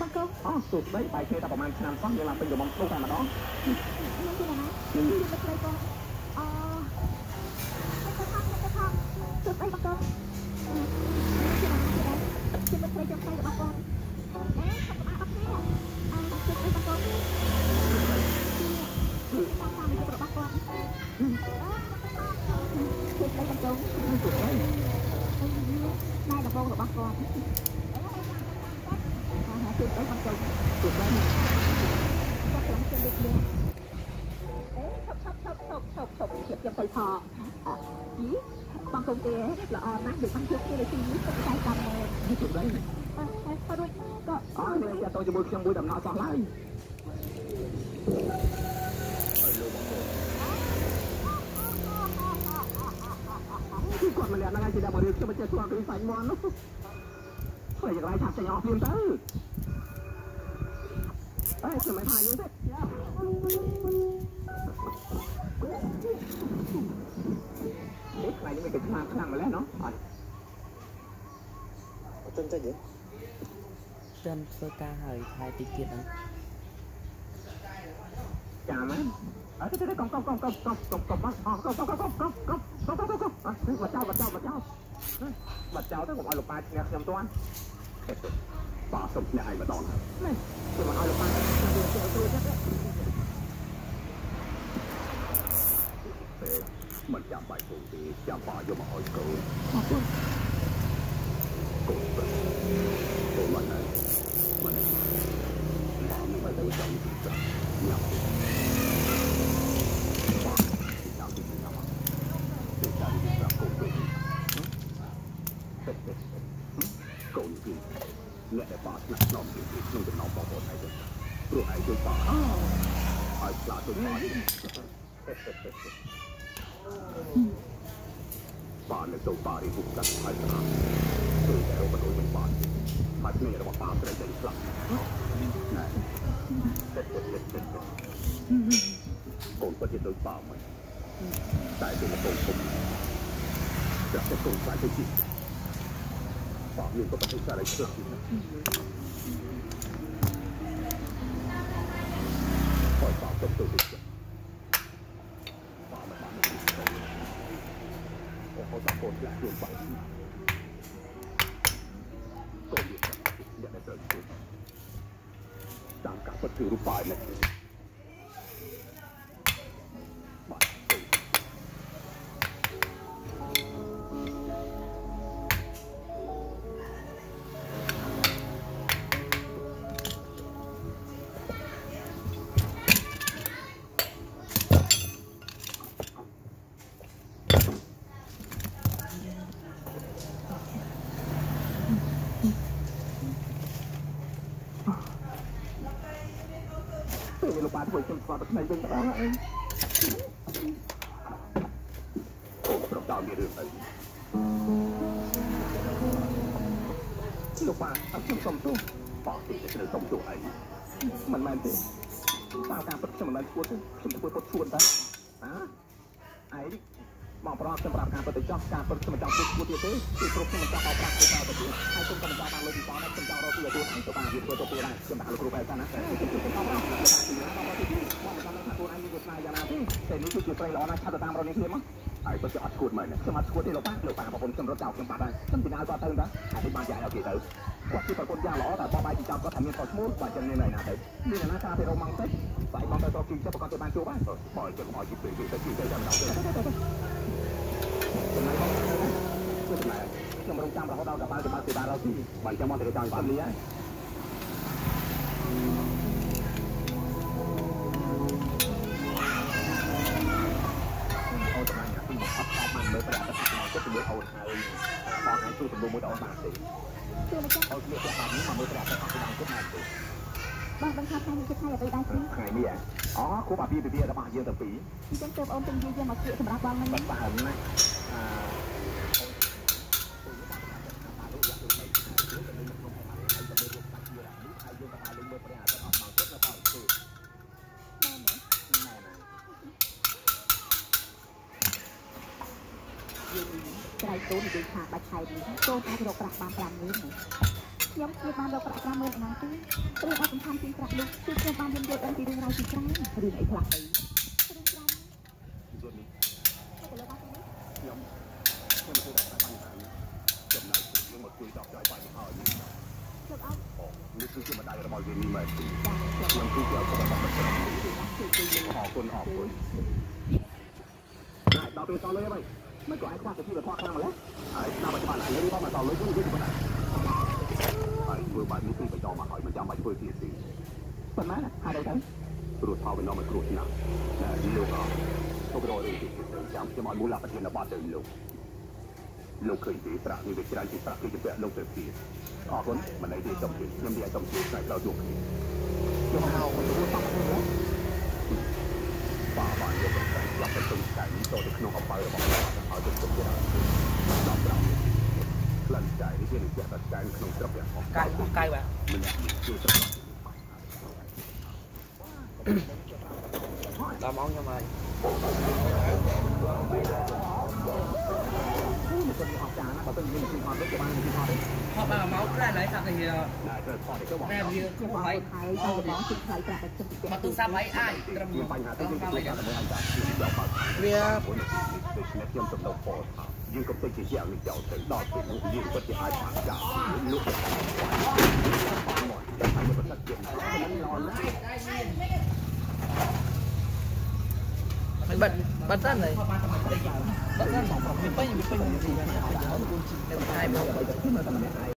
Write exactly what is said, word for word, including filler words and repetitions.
บังเกิลอ๋อสุดได้ไปเคยแต่ประมาณนำซ้อนเวลาเป็นอยู่บนตู้การมาต้องนั่นคืออะไรนี่อยู่ในใจก็อ๋อไม่กระทำไม่กระทำสุดได้บังเกิลนั่นคืออะไรคืออะไรคือในใจจำใจกับบังเกิลเอ๊ะขับมาขับแม่อ๋อสุดได้บังเกิลคือคือตามตามไปกับบังเกิลสุดได้บังเกิลสุดได้ได้กับบังเกิลบังเกิลจุดได้บางจุดจุดได้หนึ่งจับหลังจนดึกเลยเอ๊ะชอบชอบชอบชอบชอบชอบเฉียบยังไปพออ่ะยี่บางคนเก๋ละออนะดึกบางชุดที่เลยที่นี้ก็ใช้กำมือยี่จุดได้อ่ะพอด้วยก็อ๋อเลยจะโตจะบุญยังบุญดำน้ำสองไล่ที่ก่อนมาเรียนอะไรที่ดำมาเรียนจะมาเจอชัวร์คือสายมอนใส่อย่างไรถักใส่ออกเพียงเต้เอ้ยสมัยพายุเสร็จเด็กใครนี่ไม่เป็นคลางคลางมาแล้วเนาะจนจะเยอะจนเฟอร์กาหายทายติเกียร์นะจ่ามันเอ้ยจะได้กบกบกบกบกบกบกบบ้างอ๋อกบกบกบกบกบกบกบกบกบบัดเจ้าบัดเจ้าบัดเจ้าบัดเจ้าถ้าผมเอาหลบไปเนี่ยจำตัวป่าสมเนี่ยไอ้มาตอนไม่จะมาเอาหลบไปเดี๋ยวเจอตัวจะเอ๊ะมันจำใบปูดีจำป่าโยมาอ้อยเกินกบตัวมันไหนมันไหนป่าไม่ได้จำจำเนี่ยเนี่ยไอ้ป่าหนักน้องจริงๆน้องจะน้องป่าป่าไหนด้วยตัวไหนด้วยป่าไอ้ปลาตัวนี้ป่าในตัวป่าอีกบุกกันไอ้ป่าตัวแต่เราเป็นโอ้ยเป็นป่าพัดเนี่ยเราป่าเป็นใจกลับนั่นโกงก็จะโดนป่ามันตายเป็นโกงผมจะเป็นโกงตายเป็นจิตป่าอยู่ก็ต้องใช้อะไรเชื่อมคอยป่าต้องตัวติดกันป่ามันป่ามันเขาตะโกนแหลกลงไปก็อยู่กันอย่าได้เดินไปตามกับประตูรูปป่าเลยมาตั้งแต่ยังไงโอ้พระเจ้ามีเรื่องอะไรลูกป่าเอาชุดสมตัวป่าติดจะเป็นสมตัวไอ้มันมันเป็นป่าการประชุมมันชวนชวนชวนชวนนะอ่ะไอ้มองพร้อมสำหรับการปฏิจจการประชุมการพูดคุยเต้ที่ประชุมการเอาปากการประชุมไอ้คนกำลังการลงที่สองนั้นคนจะรอตัวตัวไอ้ตัวป่าอยู่ตัวตัวได้คนป่าลูกครูไปซะนะแต่นี่คือจุดใจร้อนนะชาติตามเราในคืนมั้งไอ้ประชาชนใหม่เนี่ยสมัครชวนที่เราป้าเราป้าประคุณสมรสเจ้าเกี่ยงป่าได้ตั้งปีนาก็เติมนะไอ้ที่บ้านใหญ่เราเกี่ยวกว่าที่ประคุณยาล้อแต่พอไปจีจับก็ทำเงินต่อชั่วกว่าจะในไหนนะเต้นี่แหละนะชาที่เรามังเต้ใส่มังเต้ต่อกินจะประกอบเป็นบ้านชัวบ้านปล่อยจะปล่อยจีบจีบจะจีบจะจำเราเต้เป็นไงบ้างเป็นไงเราไม่ต้องจำเราเขาเราแต่บ้านจะบ้านตีบ้านเราที่บ้านจะมองแต่จะจำบ้านนี้ดูสมบูรณ์เอามาสิเอาเรียกแบบนี้มาไม่กระดาษเอาไปดังขึ้นมาสิบางบางครั้งใครมีคิดใครอยากไปได้สิใครเนี่ยอ๋อครูป่าพี่ไปเบี้ยระบายเยอะแต่ปีที่ฉันเติมอมเป็นเยอะๆมาเกี่ยวกับรักบ้างมันบ้าหรือไม่อ่าไตรโตนดีค่ะบัตรไทยดีโตนไตรโตกระบางปรามนี้ ย้ำเรียบมาเราประการเมืองนั้นที่เรื่องความสำคัญที่กระลุกที่เรื่องความเป็นตัวเองที่ดูเราที่ครั้งหรือไหนครั้งคือคือมาได้เราบอกอย่างนี้มาสิมันคือเกี่ยวกับความเป็นส่วนตัวคือคือเรื่องหอคนหอคนได้ต่อไปต่อเลยไหมไม่ก่อให้ข้าจะที่เราพ่อข้ามาแล้วไอ้หน้าปัจจุบันไอ้นี่พ่อมาต่อเลยที่ที่ปัจจุบันไอ้เมื่อบ่ายนี้ตีไปจอมาหอยมันจำไปเพื่อที่สี่เป็นไหมนะหาได้ทั้งตรวจเท้าเป็นน้องมันตรวจหนักแต่ยิ่งลูกอ่ะต้องรอเรื่องที่จำจะมาบุญหลับประเทศนาบ้านเดิมลูกลูกเคยตีตรานี่เป็นการตีตราที่จะเปลี่ยนลูกเต็มที่ออกคนมันในดีจมจิตน้ำเดียจมจิตใส่เราจุกจิตยกเอาคนรู้ต้องรู้ป่าบ้านยกใจหลับเป็นตึงใจนี้โตจะขนมเอาไปบอกเราเอาจนจมจิตเราเราหลังใจที่เป็นเจ้าตัดใจขนมกระเบียดของไก่ไก่แบบมันอยู่ตรงนี้เรามองยังไงพ่อมาเมาส์ได้เลยครับไอ้เหี้ยแม่เบี้ยกู้ไว้มาตู้ซับไว้ไอ้ตรมต้องเข้าไปกันเบี้ยยิ่งกับตัวเชี่ยวนี่เจ้าถึงดอกถึงยิ่งก็จะหายจากจากลูกหมดจะทำให้ประสาทเจ็บนั้นนอนบัดบัดตั้นเลยบัดตั้นของผมมีป้ายมีป้ายอยู่ในที่นั้น